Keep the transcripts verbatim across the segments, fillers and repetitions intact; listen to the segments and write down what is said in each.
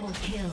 Double kill.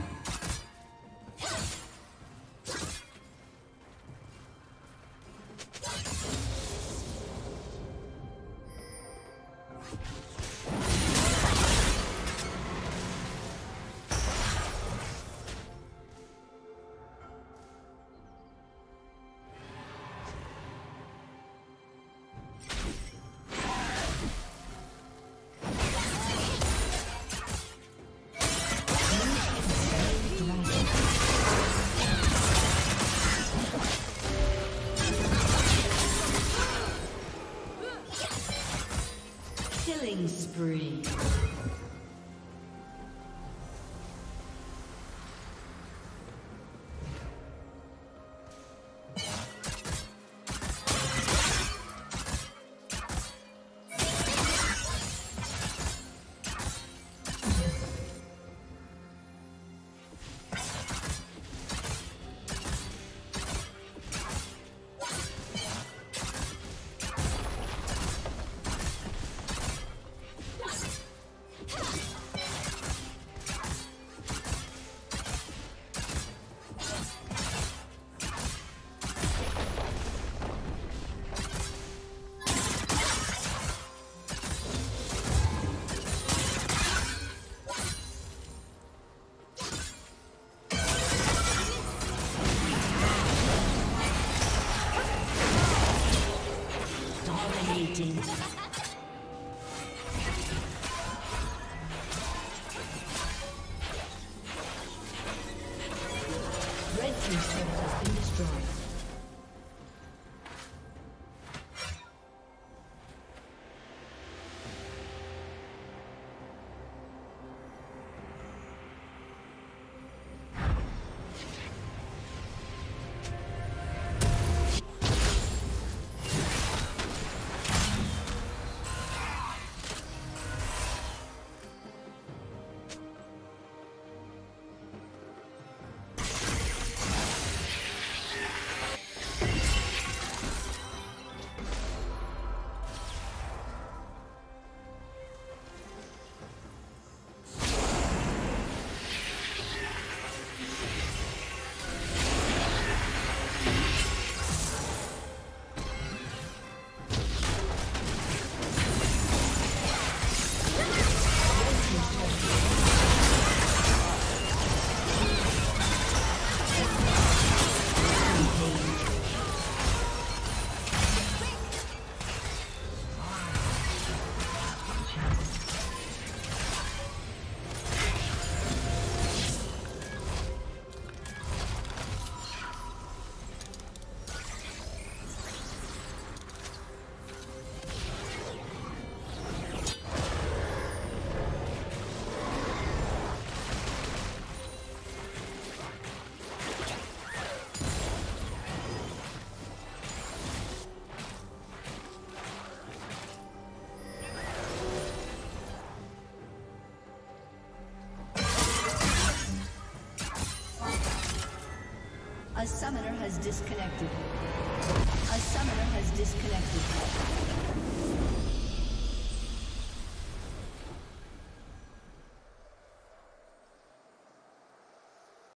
Spree. A summoner has disconnected. A summoner has disconnected.